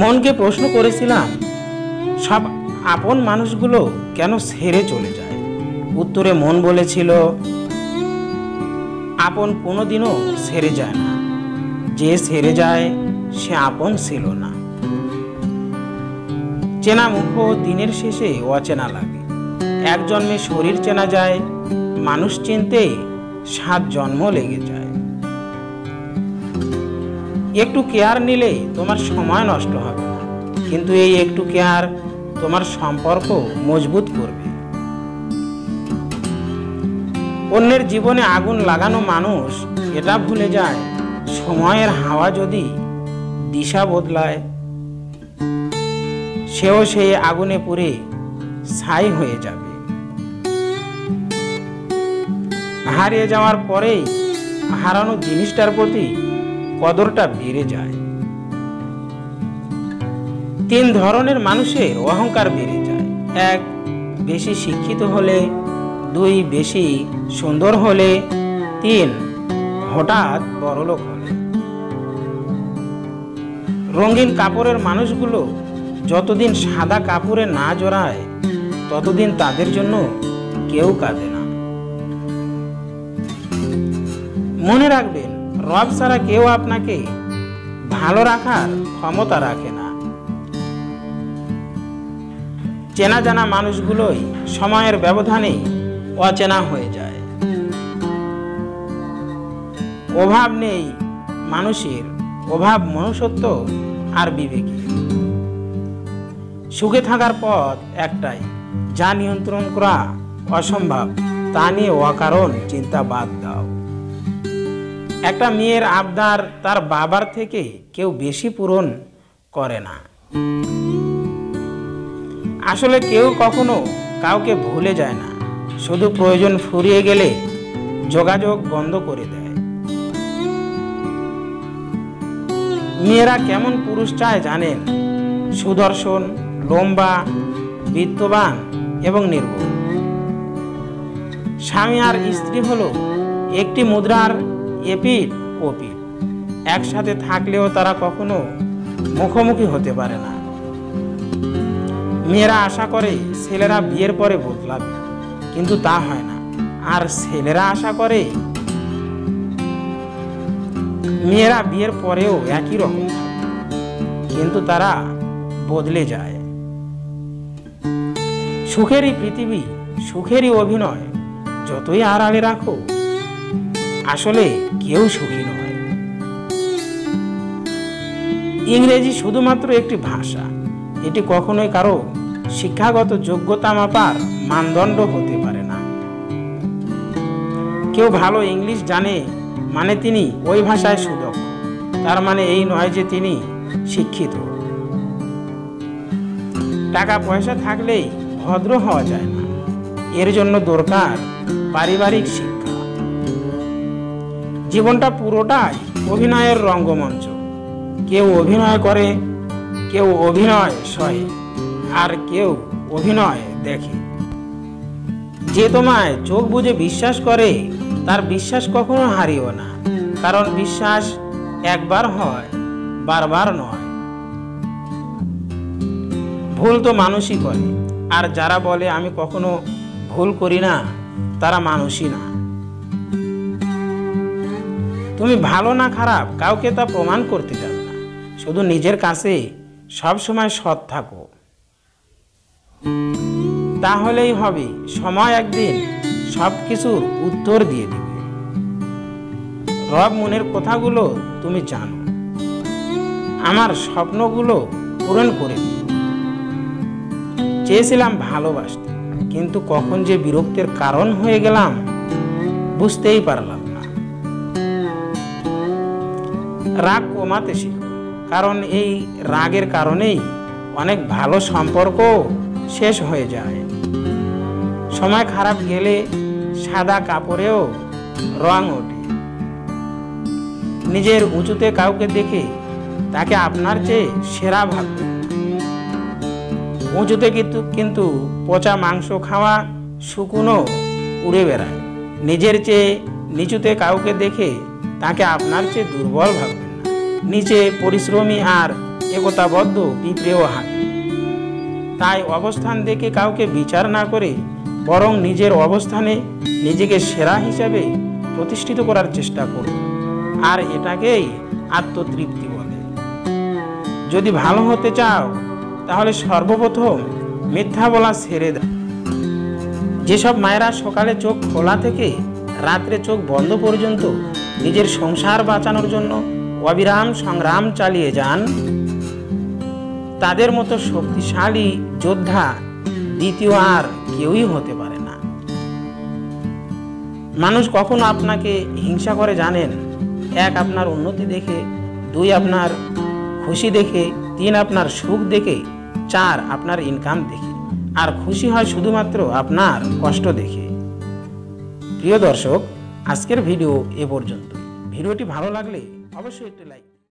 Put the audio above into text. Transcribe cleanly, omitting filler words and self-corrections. मन के प्रश्न करेছিলাম सब আপন মানুষগুলো কেন ছেড়ে চলে যায়। उत्तरे मन বলেছিল আপন কোনোদিনও ছেড়ে যায় না, যে ছেড়ে যায় সে আপন ছিল না। চেনা মুখ দিনের শেষে অচেনা লাগে। এক জন্মে শরীর চেনা যায়, মানুষ চিনতে 7 জন্ম লেগে যায়। একটু কেয়ার নিলে তোমার সময় নষ্ট হবে না, কিন্তু এই একটু কেয়ার তোমার সম্পর্ক মজবুত করবে। অন্যের জীবনে আগুন লাগানো মানুষ এটা ভুলে যায়, সময়ের হাওয়া যদি দিশা বদলায় সেও সেই আগুনে পুড়ে ছাই হয়ে যাবে। হারিয়ে যাওয়ার পরেই হারানো জিনিসটার প্রতি কদরটা বেড়ে যায়। 3 ধরনের মানুষের অহংকার বেড়ে যায়। 1, বেশি শিক্ষিত হলে। 2, বেশি সুন্দর হলে। 3, হঠাৎ বড়লোক হলে। রঙিন কাপড়ের মানুষগুলো যতদিন সাদা কাপড়ে না জড়ায় ততদিন তাদের জন্য কেউ কাঁদে না। মনে রাখবেন, রব ছাড়া কেউ আপনাকে ভালো রাখার ক্ষমতা রাখে না। চেনা জানা মানুষগুলোই সময়ের ব্যবধানে অচেনা হয়ে যায়। অভাব নেই মানুষের, অভাব মনুষ্যত্ব আর বিবেকের। সুখে থাকার পথ একটাই, যা নিয়ন্ত্রণ করা অসম্ভব তা নিয়ে অকারণ চিন্তা বাদ দাও। একটা মেয়ের আবদার তার বাবার থেকে কেউ বেশি পূরণ করে না। আসলে কেউ কখনো কাউকে ভুলে যায় না, শুধু প্রয়োজন ফুরিয়ে গেলে যোগাযোগ বন্ধ করে দেয়। মেয়েরা কেমন পুরুষ চায় জানেন? সুদর্শন, লম্বা, বিত্তবান এবং নির্ভুল। স্বামী আর স্ত্রী হলো একটি মুদ্রার এপিঠ ওপিঠ। একসাথে থাকলেও তারা কখনো মুখোমুখি হতে পারে না। মেয়েরা আশা করে ছেলেরা বিয়ের পরে বদলাবে, কিন্তু তা হয় না। আর ছেলেরা আশা করে মেয়েরা বিয়ের পরেও একই রকম, কিন্তু তারা বদলে যায়। সুখেরই পৃথিবী, সুখেরই অভিনয়, যতই আড়ালে রাখো আসলে কেউ সুখী নয়। ইংরেজি শুধুমাত্র একটি ভাষা, এটি কখনোই কারো শিক্ষাগত যোগ্যতা মাপার মানদণ্ড হতে পারে না। কেউ ভালো ইংলিশ জানে মানে তিনি ওই ভাষায় সুদক্ষ, তার মানে এই নয় যে তিনি শিক্ষিত। টাকা পয়সা থাকলেই ভদ্র হওয়া যায় না, এর জন্য দরকার পারিবারিক শিক্ষা। জীবনটা পুরোটাই অভিনয়ের রঙ্গমঞ্চ, কেউ অভিনয় করে, কেউ অভিনয় সয়ে, আর কেউ অভিনয় দেখে। যে তোমায় চোখ বুজে বিশ্বাস করে তার বিশ্বাস কখনো হারিও না, কারণ বিশ্বাস একবার হয়, বারবার নয়। ভুল তো মানুষই করে, আর যারা বলে আমি কখনো ভুল করি না তারা মানুষই না। তুমি ভালো না খারাপ কাউকে তা প্রমাণ করতে যাবে না, শুধু নিজের কাছে সবসময় সৎ থাকো, তাহলেই হবে। সময় একদিন সব কিছুর উত্তর দিয়ে দেবে। রব মনের কথাগুলো তুমি জানো, আমার স্বপ্নগুলো পূরণ করে দিও। চেয়েছিলাম ভালোবাসতে, কিন্তু কখন যে বিরক্তির কারণ হয়ে গেলাম বুঝতেই পারলাম না। রাগ কমাতে শিখো, কারণ এই রাগের কারণেই অনেক ভালো সম্পর্ক শেষ হয়ে যায়। সময় খারাপ গেলে সাদা কাপড়েও রং ওঠে। নিজের উঁচুতে কাউকে দেখে তাকে আপনার চেয়ে সেরা ভাববে। উঁচুতে কিন্তু পচা মাংস খাওয়া শুকনো উড়ে বেড়ায়। নিজের চেয়ে নিচুতে কাউকে দেখে তাকে আপনার চেয়ে দুর্বল ভাববেন না। নিচে পরিশ্রমী আর एकताबद्ध विप्रेय हाथी ताई अवस्थान देखे काउके विचार ना करे बरং निजेर अवस्थाने निजेके सेरा हिसाबे प्रतिष्ठित करार चेष्टा करो आर एटाकेई आत्मतृप्ति बले। यदि भालो होते चाओ ताहले सर्वप्रथम मिथ्या बोला छेड़े दाओ। जेसब मायेरा सकाले चोख खोला थेके रात्रे चोख बंध पर्यन्त निजेर संसार बाँचानोर जोन्नो अविराम संग्राम चालिये जान तादेर मतो शक्तिशाली योद्धा द्वितीय आर केउई होते पारे ना। मानुष कखनो आपनाके हिंसा करे जानेन, एक आपनार उन्नति देखे, दुई आपनार खुशी देखे, तीन आपनार सुख देखे, चार आपनार इनकाम देखे और खुशी हय शुधुमात्र आपनार कष्ट देखे। प्रिय दर्शक, आजकेर भिडियो ए पर्यन्तই। भिडियोटी भालो लागले अवश्यই एक लाइक।